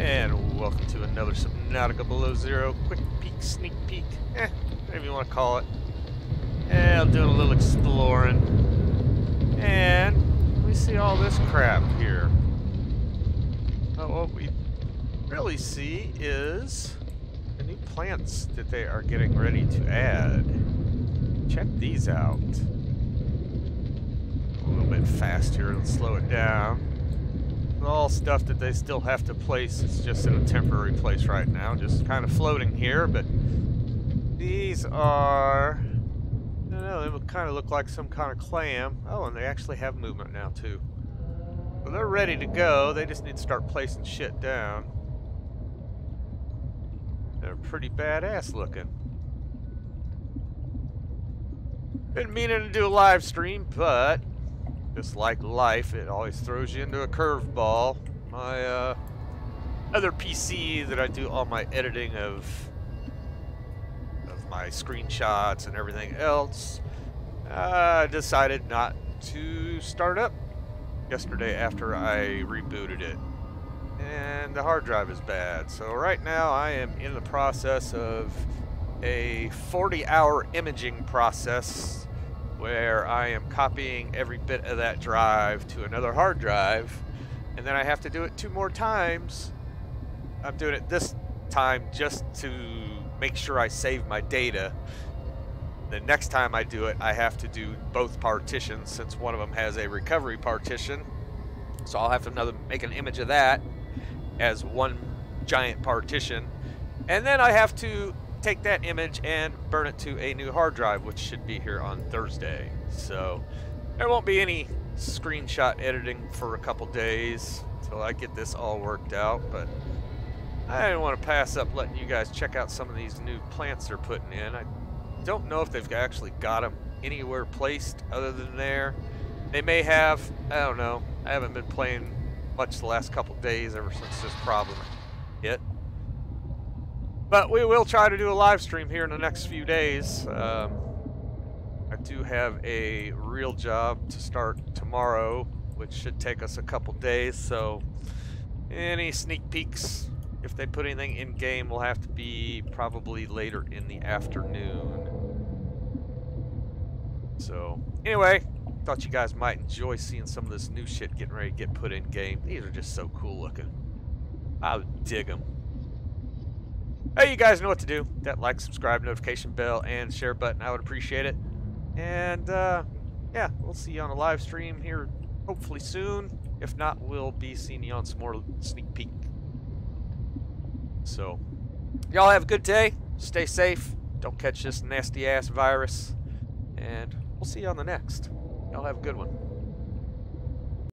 And welcome to another Subnautica Below Zero quick peek, sneak peek, whatever you want to call it. And I'm doing a little exploring. And we see all this crap here. But what we really see is the new plants that they are getting ready to add. Check these out. A little bit faster and slow it down. All stuff that they still have to place. It's just in a temporary place right now, just kind of floating here. But these are, I don't know, they would kind of look like some kind of clam. Oh, and they actually have movement now too. Well, they're ready to go. They just need to start placing shit down. They're pretty badass looking. Been meaning to do a live stream, but just like life, it always throws you into a curveball. My other PC that I do all my editing of my screenshots and everything else, decided not to start up yesterday after I rebooted it. And the hard drive is bad. So right now I am in the process of a 40-hour imaging process, where I am copying every bit of that drive to another hard drive, and then I have to do it 2 more times. I'm doing it this time just to make sure I save my data. The next time I do it, I have to do both partitions, since one of them has a recovery partition. So I'll have to make an image of that as one giant partition, and then I have to take that image and burn it to a new hard drive, which should be here on Thursday. So there won't be any screenshot editing for a couple days until I get this all worked out. But I didn't want to pass up letting you guys check out some of these new plants they're putting in. I don't know if they've actually got them anywhere placed other than there. They may have, I don't know. I haven't been playing much the last couple days ever since this problem hit. But we will try to do a live stream here in the next few days. I do have a real job to start tomorrow, which should take us a couple days. So any sneak peeks, if they put anything in game, will have to be probably later in the afternoon. So anyway, thought you guys might enjoy seeing some of this new shit getting ready to get put in game. These are just so cool looking. I dig them. Hey, you guys know what to do. That like, subscribe, notification bell, and share button. I would appreciate it. And, yeah, we'll see you on a live stream here hopefully soon. If not, we'll be seeing you on some more sneak peek. So, y'all have a good day. Stay safe. Don't catch this nasty-ass virus. And we'll see you on the next. Y'all have a good one.